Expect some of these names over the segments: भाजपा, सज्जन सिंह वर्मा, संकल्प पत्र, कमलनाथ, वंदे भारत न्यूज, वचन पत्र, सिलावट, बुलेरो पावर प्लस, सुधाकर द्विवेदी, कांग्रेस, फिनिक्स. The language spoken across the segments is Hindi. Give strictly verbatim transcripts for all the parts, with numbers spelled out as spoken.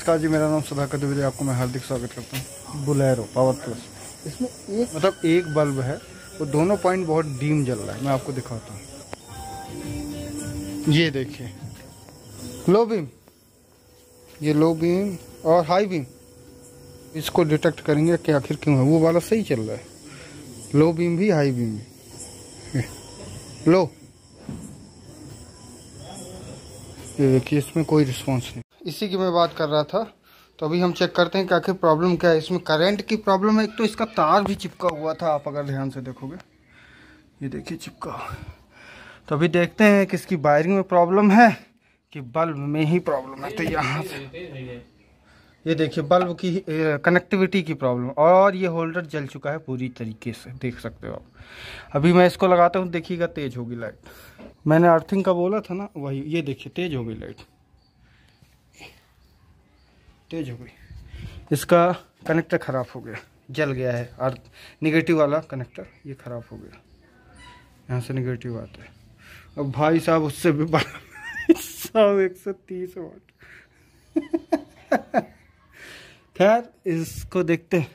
नमस्कार जी, मेरा नाम सुधाकर द्विवेदी, आपको मैं हार्दिक स्वागत करता हूँ। बुलेरो पावर प्लस, इसमें एक मतलब एक बल्ब है, वो दोनों पॉइंट बहुत डीम जल रहा है। मैं आपको दिखाता हूँ, ये देखिए लो बीम, ये लो बीम और हाई बीम, इसको डिटेक्ट करेंगे कि आखिर क्यों है। वो वाला सही चल रहा है, लो बीम भी हाई बीम भी। लो, ये देखिए इसमें कोई रिस्पॉन्स नहीं, इसी की मैं बात कर रहा था। तो अभी हम चेक करते हैं कि आखिर प्रॉब्लम क्या है। इसमें करंट की प्रॉब्लम है। एक तो इसका तार भी चिपका हुआ था, आप अगर ध्यान से देखोगे ये देखिए चिपका। तो अभी देखते हैं कि इसकी वायरिंग में प्रॉब्लम है कि बल्ब में ही प्रॉब्लम है। तो यहाँ से ये देखिए बल्ब की कनेक्टिविटी की प्रॉब्लम, और ये होल्डर जल चुका है पूरी तरीके से, देख सकते हो आप। अभी मैं इसको लगाता हूँ, देखिएगा तेज होगी लाइट। मैंने अर्थिंग का बोला था ना, वही ये देखिए तेज होगी लाइट, तेज हो गई। इसका कनेक्टर ख़राब हो गया, जल गया है, और निगेटिव वाला कनेक्टर ये ख़राब हो गया, यहाँ से निगेटिव आता है। अब भाई साहब उससे भी बड़ा साहब एक सौ तीस वाट। खैर इसको देखते हैं,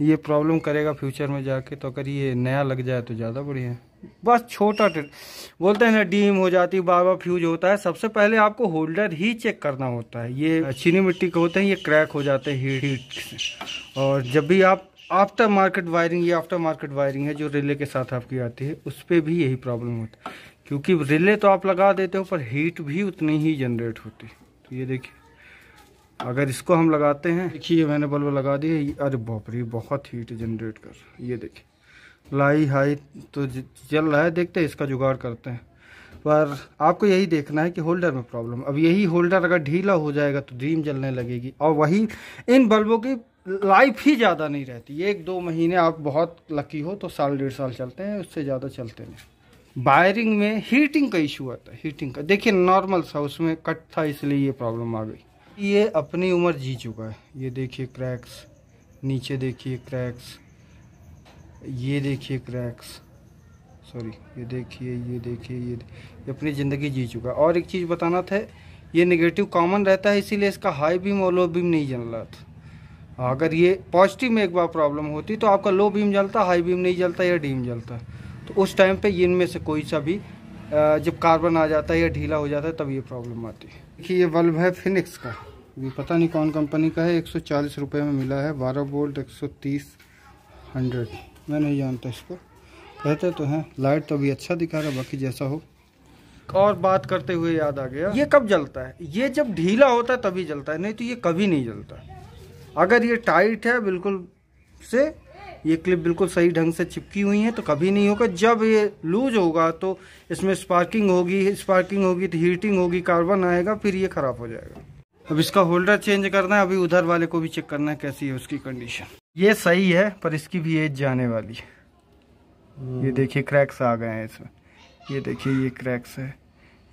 ये प्रॉब्लम करेगा फ्यूचर में जाके। तो अगर ये नया लग जाए तो ज़्यादा बढ़िया है। बस छोटा बोलते हैं ना, डीम हो जाती, बाबा फ्यूज होता है। सबसे पहले आपको होल्डर ही चेक करना होता है। ये चीनी मिट्टी के होते हैं, ये क्रैक हो जाते हैं हीट से। और जब भी आप आफ्टर मार्केट वायरिंग, ये आफ्टर मार्केट वायरिंग है जो रिले के साथ आपकी आती है, उस पर भी यही प्रॉब्लम होता है, क्योंकि रिले तो आप लगा देते हो पर हीट भी उतनी ही जनरेट होती है। तो ये देखिए अगर इसको हम लगाते हैं, देखिए मैंने बल्ब लगा दिया, अरे बाप रे बहुत हीट जनरेट कर, ये देखिए लाई हाई तो जल रहा है। देखते हैं इसका जुगाड़ करते हैं, पर आपको यही देखना है कि होल्डर में प्रॉब्लम। अब यही होल्डर अगर ढीला हो जाएगा तो डीम जलने लगेगी, और वही इन बल्बों की लाइफ ही ज़्यादा नहीं रहती। एक दो महीने आप बहुत लकी हो तो साल डेढ़ साल चलते हैं, उससे ज़्यादा चलते नहीं। वायरिंग में हीटिंग का इशू आता है, हीटिंग का देखिए नॉर्मल सा उसमें कट था, इसलिए ये प्रॉब्लम आ गई। ये अपनी उम्र जी चुका है, ये देखिए क्रैक्स, नीचे देखिए क्रैक्स, ये देखिए क्रैक्स, सॉरी ये देखिए ये देखिए ये, ये अपनी ज़िंदगी जी चुका है। और एक चीज़ बताना था, ये नेगेटिव कॉमन रहता है, इसीलिए इसका हाई बीम और लो बीम नहीं जल रहा था। अगर ये पॉजिटिव में एक बार प्रॉब्लम होती तो आपका लो बीम जलता, हाई बीम नहीं जलता या डीम जलता। तो उस टाइम पे इनमें से कोई सा भी जब कार्बन आ जाता है या ढीला हो जाता है तब ये प्रॉब्लम आती है। देखिए ये बल्ब है फिनिक्स का, ये पता नहीं कौन कंपनी का है, एक सौ चालीस रुपये में मिला है, बारह वोल्ट एक सौ तीस हंड्रेड मैं नहीं जानता इसको, कहते तो हैं। लाइट तो अभी अच्छा दिखा रहा है, बाकी जैसा हो। और बात करते हुए याद आ गया, ये कब जलता है? ये जब ढीला होता है तभी जलता है, नहीं तो ये कभी नहीं जलता। अगर ये टाइट है बिल्कुल से, ये क्लिप बिल्कुल सही ढंग से चिपकी हुई है तो कभी नहीं होगा। जब ये लूज होगा तो इसमें स्पार्किंग होगी, स्पार्किंग होगी तो हीटिंग होगी, कार्बन आएगा, फिर ये ख़राब हो जाएगा। अब इसका होल्डर चेंज करना है, अभी उधर वाले को भी चेक करना है कैसी है उसकी कंडीशन। ये सही है पर इसकी भी एज जाने वाली है। ये देखिए क्रैक्स आ गए हैं इसमें, ये देखिए ये क्रैक्स है,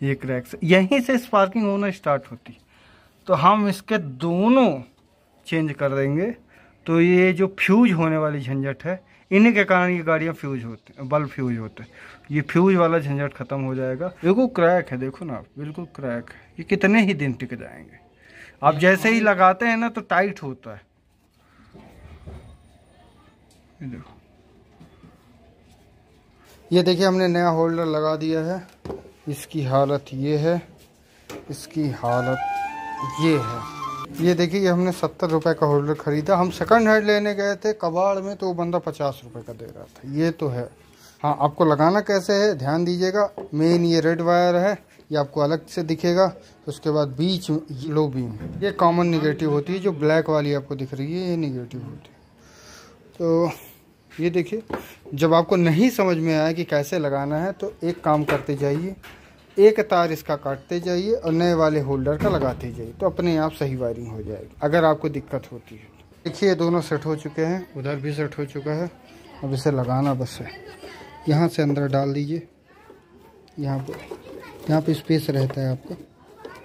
ये क्रैक्स है, यहीं से स्पार्किंग होना स्टार्ट होती। तो हम इसके दोनों चेंज कर देंगे तो ये जो फ्यूज होने वाली झंझट है, इन्हीं के कारण ये गाड़ियाँ फ्यूज होती हैं, बल्ब फ्यूज होते हैं। ये फ्यूज वाला झंझट खत्म हो जाएगा। बिल्कुल क्रैक है, देखो ना आप, बिल्कुल क्रैक है। ये कितने ही दिन टिक जाएंगे, आप जैसे ही लगाते हैं ना तो टाइट होता है। देखो ये देखिए हमने नया होल्डर लगा दिया है, इसकी हालत ये है, इसकी हालत ये है। ये देखिए हमने सत्तर रुपये का होल्डर ख़रीदा, हम सेकंड हैंड लेने गए थे कबाड़ में तो वो बंदा पचास रुपये का दे रहा था। ये तो है। हाँ आपको लगाना कैसे है ध्यान दीजिएगा। मेन ये रेड वायर है, ये आपको अलग से दिखेगा, तो उसके बाद बीच लो बीम, ये कॉमन निगेटिव होती है, जो ब्लैक वाली आपको दिख रही है ये निगेटिव होती है। तो ये देखिए जब आपको नहीं समझ में आया कि कैसे लगाना है तो एक काम करते जाइए, एक तार इसका काटते जाइए और नए वाले होल्डर का लगाते जाइए, तो अपने आप सही वायरिंग हो जाएगी अगर आपको दिक्कत होती है। देखिए दोनों सेट हो चुके हैं, उधर भी सेट हो चुका है। अब इसे लगाना बस है, यहाँ से अंदर डाल दीजिए, यहाँ पर यहाँ पर स्पेस रहता है आपका।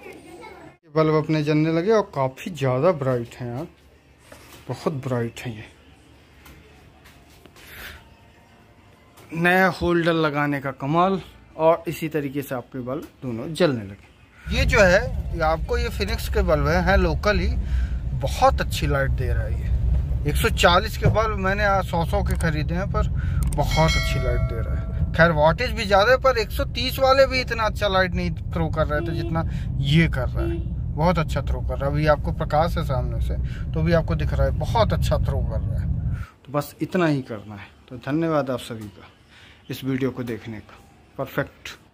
ये बल्ब अपने जलने लगे और काफ़ी ज़्यादा ब्राइट हैं यार, बहुत ब्राइट हैं। ये नया होल्डर लगाने का कमाल, और इसी तरीके से आपके बल्ब दोनों जलने लगे। ये जो है ये आपको ये फिनिक्स के बल्ब हैं है लोकल ही, बहुत अच्छी लाइट दे रहा है ये। एक सौ चालीस के बल्ब मैंने सौ सौ के खरीदे हैं पर बहुत अच्छी लाइट दे रहा है। खैर वाटेज भी ज़्यादा है पर एक सौ तीस वाले भी इतना अच्छा लाइट नहीं थ्रो कर रहे थे जितना ये कर रहा है। बहुत अच्छा थ्रो कर रहा है। अभी आपको प्रकाश है सामने से तो भी आपको दिख रहा है, बहुत अच्छा थ्रो कर रहा है। तो बस इतना ही करना है। तो धन्यवाद आप सभी का इस वीडियो को देखने का। परफेक्ट।